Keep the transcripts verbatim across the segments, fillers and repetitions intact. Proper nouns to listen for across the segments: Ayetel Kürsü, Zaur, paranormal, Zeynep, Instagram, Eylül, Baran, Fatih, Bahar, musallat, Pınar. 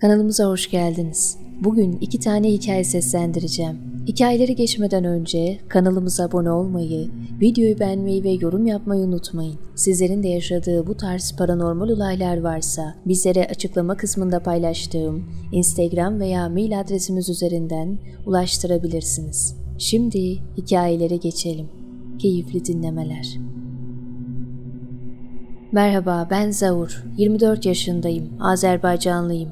Kanalımıza hoş geldiniz. Bugün iki tane hikaye seslendireceğim. Hikayeleri geçmeden önce kanalımıza abone olmayı, videoyu beğenmeyi ve yorum yapmayı unutmayın. Sizlerin de yaşadığı bu tarz paranormal olaylar varsa bizlere açıklama kısmında paylaştığım Instagram veya mail adresimiz üzerinden ulaştırabilirsiniz. Şimdi hikayelere geçelim. Keyifli dinlemeler. Merhaba, ben Zaur. yirmi dört yaşındayım. Azerbaycanlıyım.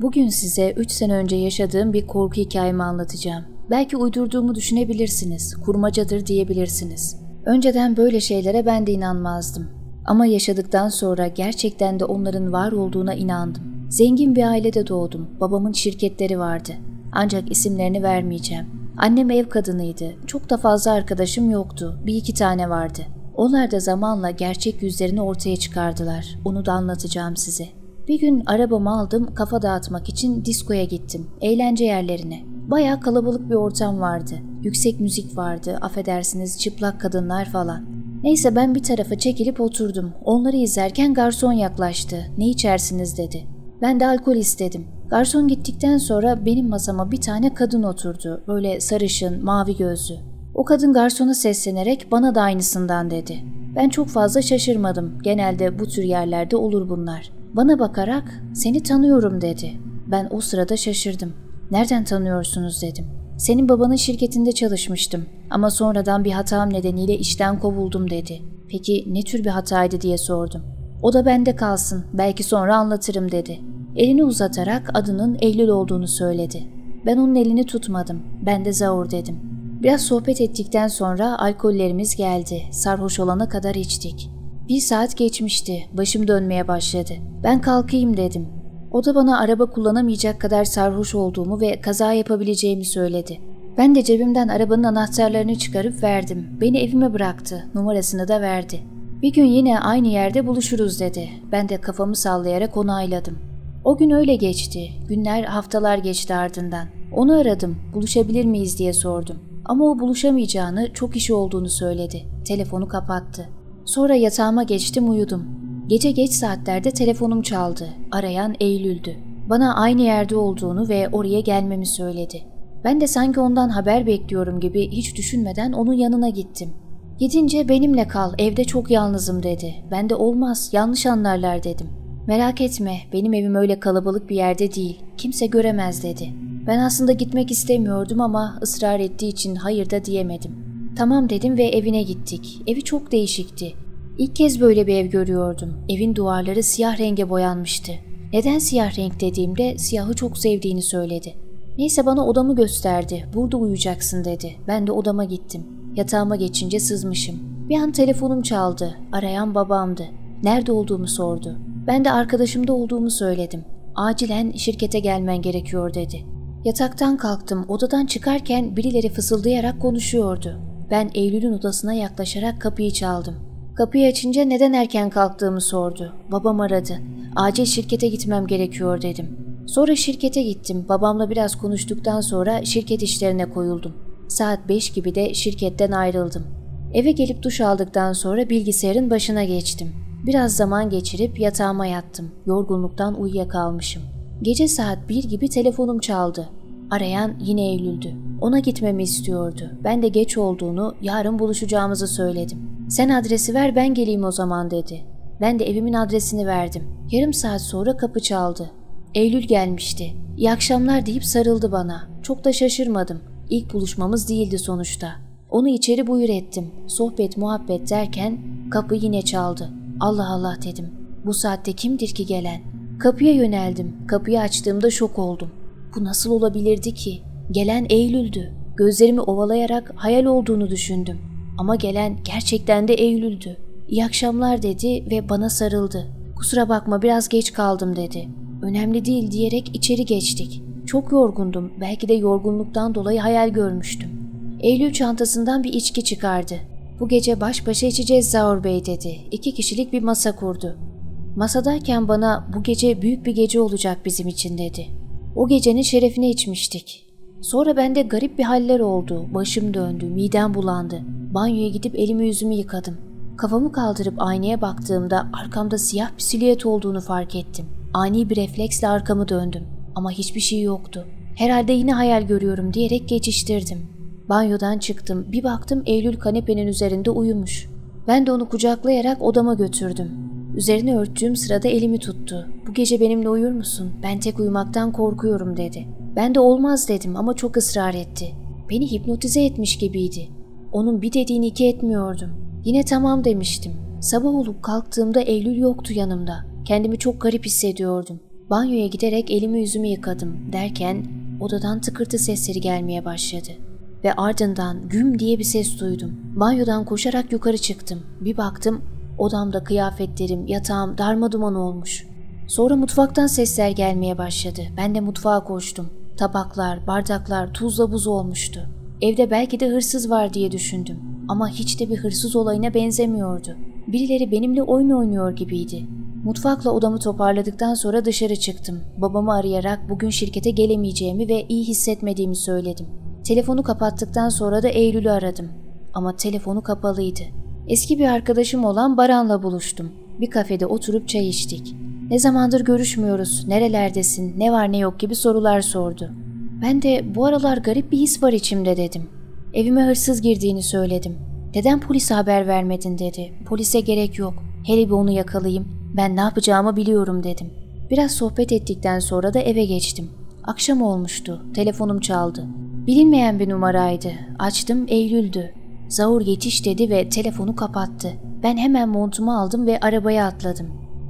Bugün size üç sene önce yaşadığım bir korku hikayemi anlatacağım. Belki uydurduğumu düşünebilirsiniz, kurmacadır diyebilirsiniz. Önceden böyle şeylere ben de inanmazdım. Ama yaşadıktan sonra gerçekten de onların var olduğuna inandım. Zengin bir ailede doğdum. Babamın şirketleri vardı. Ancak isimlerini vermeyeceğim. Annem ev kadınıydı. Çok da fazla arkadaşım yoktu. Bir iki tane vardı. Onlar da zamanla gerçek yüzlerini ortaya çıkardılar. Onu da anlatacağım size. Bir gün arabamı aldım, kafa dağıtmak için diskoya gittim, eğlence yerlerine. Bayağı kalabalık bir ortam vardı. Yüksek müzik vardı, affedersiniz çıplak kadınlar falan. Neyse ben bir tarafa çekilip oturdum. Onları izlerken garson yaklaştı. Ne içersiniz dedi. Ben de alkol istedim. Garson gittikten sonra benim masama bir tane kadın oturdu. Böyle sarışın, mavi gözlü. O kadın garsona seslenerek bana da aynısından dedi. Ben çok fazla şaşırmadım. Genelde bu tür yerlerde olur bunlar. Bana bakarak seni tanıyorum dedi. Ben o sırada şaşırdım. Nereden tanıyorsunuz dedim. Senin babanın şirketinde çalışmıştım ama sonradan bir hatam nedeniyle işten kovuldum dedi. Peki ne tür bir hataydı diye sordum. O da bende kalsın, belki sonra anlatırım dedi. Elini uzatarak adının Eylül olduğunu söyledi. Ben onun elini tutmadım. Ben de Zaur dedim. Biraz sohbet ettikten sonra alkollerimiz geldi. Sarhoş olana kadar içtik. Bir saat geçmişti. Başım dönmeye başladı. Ben kalkayım dedim. O da bana araba kullanamayacak kadar sarhoş olduğumu ve kaza yapabileceğimi söyledi. Ben de cebimden arabanın anahtarlarını çıkarıp verdim. Beni evime bıraktı. Numarasını da verdi. Bir gün yine aynı yerde buluşuruz dedi. Ben de kafamı sallayarak onayladım. O gün öyle geçti. Günler, haftalar geçti ardından. Onu aradım. Buluşabilir miyiz diye sordum. Ama o buluşamayacağını, çok işi olduğunu söyledi. Telefonu kapattı. Sonra yatağıma geçtim, uyudum. Gece geç saatlerde telefonum çaldı. Arayan Eylül'dü. Bana aynı yerde olduğunu ve oraya gelmemi söyledi. Ben de sanki ondan haber bekliyorum gibi hiç düşünmeden onun yanına gittim. Gidince benimle kal, evde çok yalnızım dedi. Ben de olmaz, yanlış anlarlar dedim. Merak etme, benim evim öyle kalabalık bir yerde değil, kimse göremez dedi. Ben aslında gitmek istemiyordum ama ısrar ettiği için hayır da diyemedim. Tamam dedim ve evine gittik. Evi çok değişikti. İlk kez böyle bir ev görüyordum. Evin duvarları siyah renge boyanmıştı. Neden siyah renk dediğimde siyahı çok sevdiğini söyledi. Neyse bana odamı gösterdi. Burada uyuyacaksın dedi. Ben de odama gittim. Yatağıma geçince sızmışım. Bir an telefonum çaldı. Arayan babamdı. Nerede olduğumu sordu. Ben de arkadaşımda olduğumu söyledim. Acilen şirkete gelmen gerekiyor dedi. Yataktan kalktım. Odadan çıkarken birileri fısıldayarak konuşuyordu. Ben Eylül'ün odasına yaklaşarak kapıyı çaldım. Kapıyı açınca neden erken kalktığımı sordu. Babam aradı. Acil şirkete gitmem gerekiyor dedim. Sonra şirkete gittim. Babamla biraz konuştuktan sonra şirket işlerine koyuldum. Saat beş gibi de şirketten ayrıldım. Eve gelip duş aldıktan sonra bilgisayarın başına geçtim. Biraz zaman geçirip yatağıma yattım. Yorgunluktan uyuyakalmışım. Gece saat bir gibi telefonum çaldı. Arayan yine Eylül'dü. Ona gitmemi istiyordu. Ben de geç olduğunu, yarın buluşacağımızı söyledim. Sen adresi ver ben geleyim o zaman dedi. Ben de evimin adresini verdim. Yarım saat sonra kapı çaldı. Eylül gelmişti. İyi akşamlar deyip sarıldı bana. Çok da şaşırmadım. İlk buluşmamız değildi sonuçta. Onu içeri buyur ettim. Sohbet muhabbet derken kapı yine çaldı. Allah Allah dedim. Bu saatte kimdir ki gelen? Kapıya yöneldim. Kapıyı açtığımda şok oldum. Bu nasıl olabilirdi ki? Gelen Eylül'dü. Gözlerimi ovalayarak hayal olduğunu düşündüm. Ama gelen gerçekten de Eylül'dü. İyi akşamlar dedi ve bana sarıldı. Kusura bakma biraz geç kaldım dedi. Önemli değil diyerek içeri geçtik. Çok yorgundum. Belki de yorgunluktan dolayı hayal görmüştüm. Eylül çantasından bir içki çıkardı. Bu gece baş başa içeceğiz Zaur Bey dedi. İki kişilik bir masa kurdu. Masadayken bana bu gece büyük bir gece olacak bizim için dedi. O gecenin şerefine içmiştik. Sonra bende garip bir haller oldu. Başım döndü, midem bulandı. Banyoya gidip elimi yüzümü yıkadım. Kafamı kaldırıp aynaya baktığımda arkamda siyah bir silüet olduğunu fark ettim. Ani bir refleksle arkamı döndüm. Ama hiçbir şey yoktu. Herhalde yine hayal görüyorum diyerek geçiştirdim. Banyodan çıktım. Bir baktım Eylül kanepenin üzerinde uyumuş. Ben de onu kucaklayarak odama götürdüm. Üzerini örttüğüm sırada elimi tuttu. "Bu gece benimle uyur musun? Ben tek uyumaktan korkuyorum" dedi. Ben de olmaz dedim ama çok ısrar etti. Beni hipnotize etmiş gibiydi. Onun bir dediğini iki etmiyordum. Yine tamam demiştim. Sabah olup kalktığımda Eylül yoktu yanımda. Kendimi çok garip hissediyordum. Banyoya giderek elimi yüzümü yıkadım derken odadan tıkırtı sesleri gelmeye başladı. Ve ardından güm diye bir ses duydum. Banyodan koşarak yukarı çıktım. Bir baktım odamda kıyafetlerim, yatağım darmaduman olmuş. Sonra mutfaktan sesler gelmeye başladı. Ben de mutfağa koştum. Tabaklar, bardaklar tuzla buz olmuştu. Evde belki de hırsız var diye düşündüm. Ama hiç de bir hırsız olayına benzemiyordu. Birileri benimle oyun oynuyor gibiydi. Mutfakla odamı toparladıktan sonra dışarı çıktım. Babamı arayarak bugün şirkete gelemeyeceğimi ve iyi hissetmediğimi söyledim. Telefonu kapattıktan sonra da Eylül'ü aradım. Ama telefonu kapalıydı. Eski bir arkadaşım olan Baran'la buluştum. Bir kafede oturup çay içtik. "Ne zamandır görüşmüyoruz, nerelerdesin, ne var ne yok" gibi sorular sordu. Ben de "bu aralar garip bir his var içimde" dedim. "Evime hırsız girdiğini söyledim." "Neden polise haber vermedin?" dedi. "Polise gerek yok. Hele bir onu yakalayayım. Ben ne yapacağımı biliyorum" dedim. Biraz sohbet ettikten sonra da eve geçtim. Akşam olmuştu. Telefonum çaldı. Bilinmeyen bir numaraydı. Açtım, Eylül'dü. "Zaur yetiş" dedi ve telefonu kapattı. Ben hemen montumu aldım ve arabaya atladım.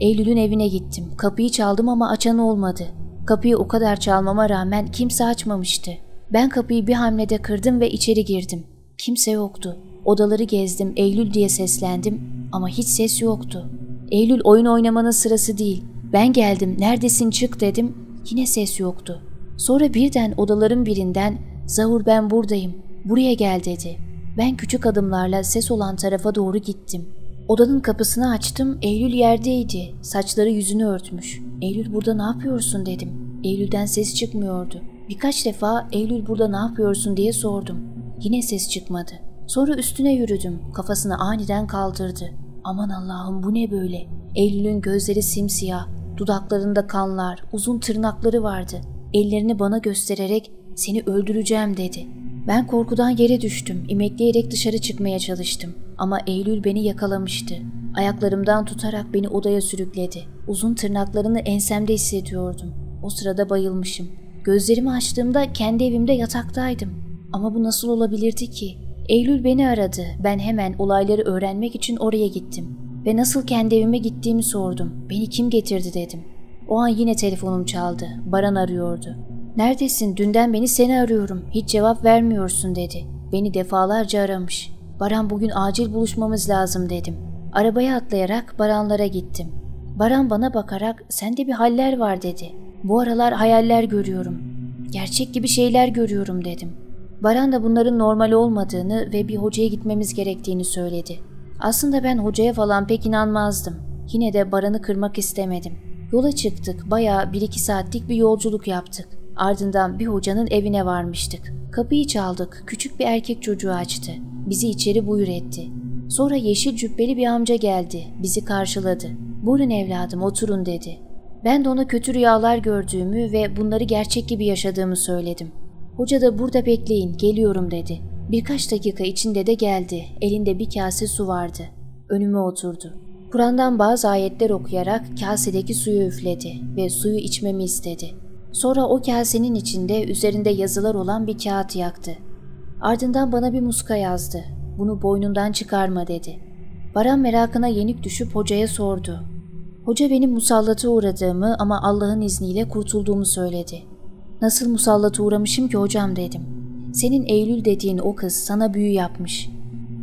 Eylül'ün evine gittim. Kapıyı çaldım ama açan olmadı. Kapıyı o kadar çalmama rağmen kimse açmamıştı. Ben kapıyı bir hamlede kırdım ve içeri girdim. Kimse yoktu. Odaları gezdim, "Eylül" diye seslendim ama hiç ses yoktu. "Eylül, oyun oynamanın sırası değil. Ben geldim, neredesin, çık" dedim. Yine ses yoktu. Sonra birden odaların birinden "Zaur, ben buradayım, buraya gel" dedi. Ben küçük adımlarla ses olan tarafa doğru gittim. Odanın kapısını açtım, Eylül yerdeydi. Saçları yüzünü örtmüş. "Eylül, burada ne yapıyorsun?" dedim. Eylül'den ses çıkmıyordu. Birkaç defa "Eylül, burada ne yapıyorsun?" diye sordum. Yine ses çıkmadı. Sonra üstüne yürüdüm. Kafasını aniden kaldırdı. Aman Allah'ım, bu ne böyle? Eylül'ün gözleri simsiyah, dudaklarında kanlar, uzun tırnakları vardı. Ellerini bana göstererek "seni öldüreceğim" dedi. Ben korkudan yere düştüm. İmekleyerek dışarı çıkmaya çalıştım. Ama Eylül beni yakalamıştı. Ayaklarımdan tutarak beni odaya sürükledi. Uzun tırnaklarını ensemde hissediyordum. O sırada bayılmışım. Gözlerimi açtığımda kendi evimde yataktaydım. Ama bu nasıl olabilirdi ki? Eylül beni aradı. Ben hemen olayları öğrenmek için oraya gittim. Ve nasıl kendi evime gittiğimi sordum. "Beni kim getirdi?" dedim. O an yine telefonum çaldı. Baran arıyordu. "Neredesin? Dünden beni seni arıyorum. Hiç cevap vermiyorsun" dedi. Beni defalarca aramış. "Baran, bugün acil buluşmamız lazım" dedim. Arabaya atlayarak Baranlara gittim. Baran bana bakarak "sende bir haller var" dedi. "Bu aralar hayaller görüyorum. Gerçek gibi şeyler görüyorum" dedim. Baran da bunların normal olmadığını ve bir hocaya gitmemiz gerektiğini söyledi. Aslında ben hocaya falan pek inanmazdım. Yine de Baran'ı kırmak istemedim. Yola çıktık. Bayağı bir iki saatlik bir yolculuk yaptık. Ardından bir hocanın evine varmıştık. Kapıyı çaldık. Küçük bir erkek çocuğu açtı. Bizi içeri buyur etti. Sonra yeşil cübbeli bir amca geldi. Bizi karşıladı. "Buyurun evladım, oturun" dedi. Ben de ona kötü rüyalar gördüğümü ve bunları gerçek gibi yaşadığımı söyledim. Hoca da "burada bekleyin, geliyorum" dedi. Birkaç dakika içinde de geldi. Elinde bir kase su vardı. Önüme oturdu. Kur'an'dan bazı ayetler okuyarak kasedeki suyu üfledi ve suyu içmemi istedi. Sonra o kasenin içinde üzerinde yazılar olan bir kağıt yaktı. Ardından bana bir muska yazdı. "Bunu boynundan çıkarma" dedi. Baran merakına yenik düşüp hocaya sordu. Hoca benim musallata uğradığımı ama Allah'ın izniyle kurtulduğumu söyledi. "Nasıl musallata uğramışım ki hocam?" dedim. "Senin Eylül dediğin o kız sana büyü yapmış.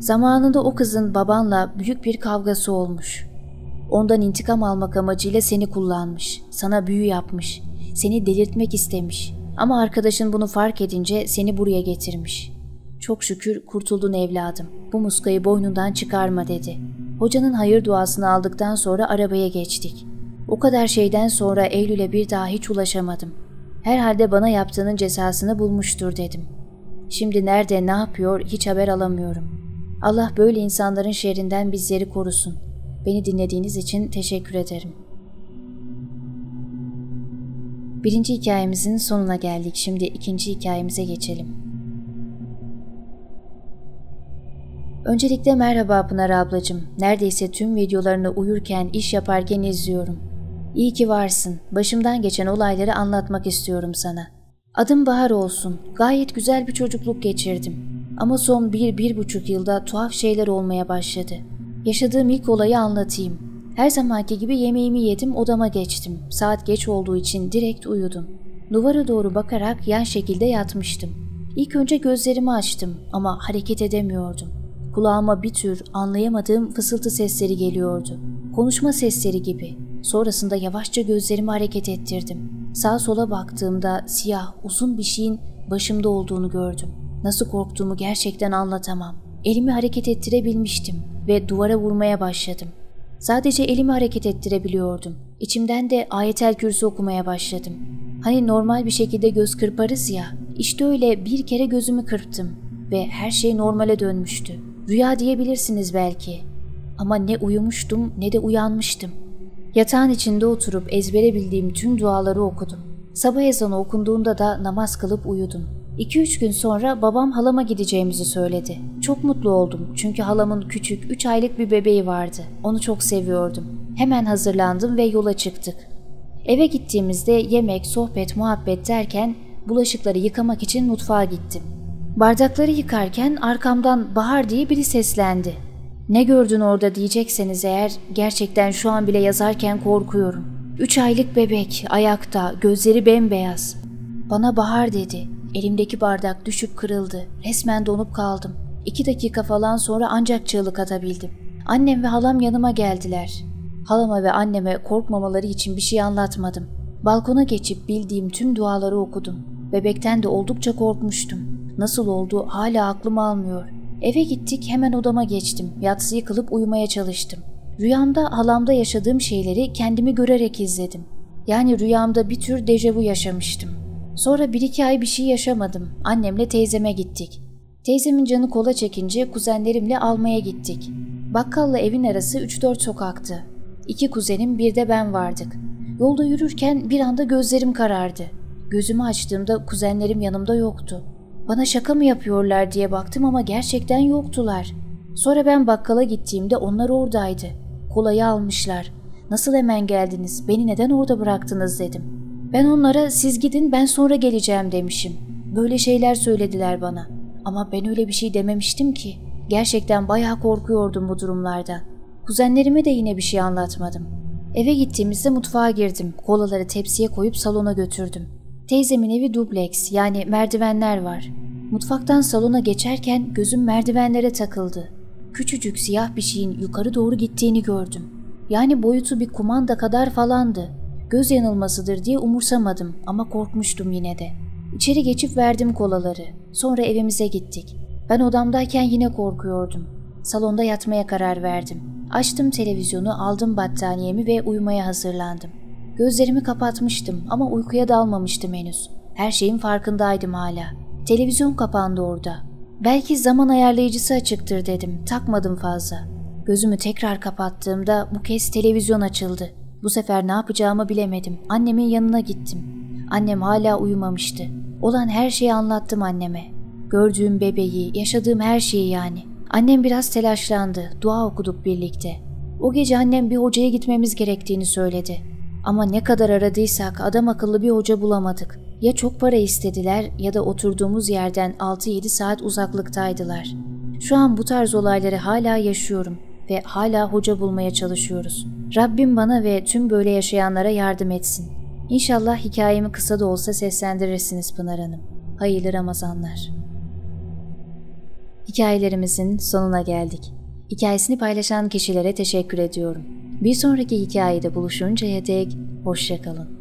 Zamanında o kızın babanla büyük bir kavgası olmuş. Ondan intikam almak amacıyla seni kullanmış. Sana büyü yapmış. Seni delirtmek istemiş. Ama arkadaşın bunu fark edince seni buraya getirmiş. Çok şükür kurtuldun evladım. Bu muskayı boynundan çıkarma" dedi. Hocanın hayır duasını aldıktan sonra arabaya geçtik. O kadar şeyden sonra Eylül'e bir daha hiç ulaşamadım. "Herhalde bana yaptığının cezasını bulmuştur" dedim. "Şimdi nerede, ne yapıyor hiç haber alamıyorum. Allah böyle insanların şerrinden bizleri korusun. Beni dinlediğiniz için teşekkür ederim." Birinci hikayemizin sonuna geldik. Şimdi ikinci hikayemize geçelim. Öncelikle merhaba Pınar ablacığım. Neredeyse tüm videolarını uyurken, iş yaparken izliyorum. İyi ki varsın. Başımdan geçen olayları anlatmak istiyorum sana. Adım Bahar olsun. Gayet güzel bir çocukluk geçirdim. Ama son bir, bir buçuk yılda tuhaf şeyler olmaya başladı. Yaşadığım ilk olayı anlatayım. Her zamanki gibi yemeğimi yedim, odama geçtim. Saat geç olduğu için direkt uyudum. Duvara doğru bakarak yan şekilde yatmıştım. İlk önce gözlerimi açtım ama hareket edemiyordum. Kulağıma bir tür anlayamadığım fısıltı sesleri geliyordu. Konuşma sesleri gibi. Sonrasında yavaşça gözlerimi hareket ettirdim. Sağa sola baktığımda siyah, uzun bir şeyin başımda olduğunu gördüm. Nasıl korktuğumu gerçekten anlatamam. Elimi hareket ettirebilmiştim ve duvara vurmaya başladım. Sadece elimi hareket ettirebiliyordum. İçimden de Ayetel Kürsü okumaya başladım. Hani normal bir şekilde göz kırparız ya, işte öyle bir kere gözümü kırptım ve her şey normale dönmüştü. Rüya diyebilirsiniz belki. Ama ne uyumuştum ne de uyanmıştım. Yatağın içinde oturup ezbere bildiğim tüm duaları okudum. Sabah ezanı okunduğunda da namaz kılıp uyudum. iki üç gün sonra babam halama gideceğimizi söyledi. Çok mutlu oldum çünkü halamın küçük üç aylık bir bebeği vardı. Onu çok seviyordum. Hemen hazırlandım ve yola çıktık. Eve gittiğimizde yemek, sohbet, muhabbet derken bulaşıkları yıkamak için mutfağa gittim. Bardakları yıkarken arkamdan Bahar diye biri seslendi. Ne gördün orada diyecekseniz eğer, gerçekten şu an bile yazarken korkuyorum. Üç aylık bebek, ayakta, gözleri bembeyaz. Bana Bahar dedi. Elimdeki bardak düşüp kırıldı. Resmen donup kaldım. İki dakika falan sonra ancak çığlık atabildim. Annem ve halam yanıma geldiler. Halama ve anneme korkmamaları için bir şey anlatmadım. Balkona geçip bildiğim tüm duaları okudum. Bebekten de oldukça korkmuştum. Nasıl oldu hala aklım almıyor. Eve gittik, hemen odama geçtim. Yatsıyı kılıp uyumaya çalıştım. Rüyamda halamda yaşadığım şeyleri kendimi görerek izledim. Yani rüyamda bir tür dejavu yaşamıştım. Sonra bir iki ay bir şey yaşamadım. Annemle teyzeme gittik. Teyzemin canı kola çekince kuzenlerimle almaya gittik. Bakkalla evin arası üç dört sokaktı. İki kuzenim bir de ben vardık. Yolda yürürken bir anda gözlerim karardı. Gözümü açtığımda kuzenlerim yanımda yoktu. Bana şaka mı yapıyorlar diye baktım ama gerçekten yoktular. Sonra ben bakkala gittiğimde onlar oradaydı. Kolayı almışlar. Nasıl hemen geldiniz? Beni neden orada bıraktınız dedim. Ben onlara siz gidin ben sonra geleceğim demişim. Böyle şeyler söylediler bana. Ama ben öyle bir şey dememiştim ki. Gerçekten bayağı korkuyordum bu durumlardan. Kuzenlerime de yine bir şey anlatmadım. Eve gittiğimizde mutfağa girdim. Kolaları tepsiye koyup salona götürdüm. Teyzemin evi dubleks, yani merdivenler var. Mutfaktan salona geçerken gözüm merdivenlere takıldı. Küçücük siyah bir şeyin yukarı doğru gittiğini gördüm. Yani boyutu bir kumanda kadar falandı. Göz yanılmasıdır diye umursamadım ama korkmuştum yine de. İçeri geçip verdim kolaları. Sonra evimize gittik. Ben odamdayken yine korkuyordum. Salonda yatmaya karar verdim. Açtım televizyonu, aldım battaniyemi ve uyumaya hazırlandım. Gözlerimi kapatmıştım ama uykuya dalmamıştım henüz. Her şeyin farkındaydım hala. Televizyon kapandı orada. Belki zaman ayarlayıcısı açıktır dedim. Takmadım fazla. Gözümü tekrar kapattığımda bu kez televizyon açıldı. Bu sefer ne yapacağımı bilemedim. Annemin yanına gittim. Annem hala uyumamıştı. Olan her şeyi anlattım anneme. Gördüğüm bebeği, yaşadığım her şeyi yani. Annem biraz telaşlandı. Dua okuduk birlikte. O gece annem bir hocaya gitmemiz gerektiğini söyledi. Ama ne kadar aradıysak adam akıllı bir hoca bulamadık. Ya çok para istediler ya da oturduğumuz yerden altı yedi saat uzaklıktaydılar. Şu an bu tarz olayları hala yaşıyorum ve hala hoca bulmaya çalışıyoruz. Rabbim bana ve tüm böyle yaşayanlara yardım etsin. İnşallah hikayemi kısa da olsa seslendirirsiniz Pınar Hanım. Hayırlı Ramazanlar. Hikayelerimizin sonuna geldik. Hikayesini paylaşan kişilere teşekkür ediyorum. Bir sonraki hikayede buluşuncaya dek hoşça kalın.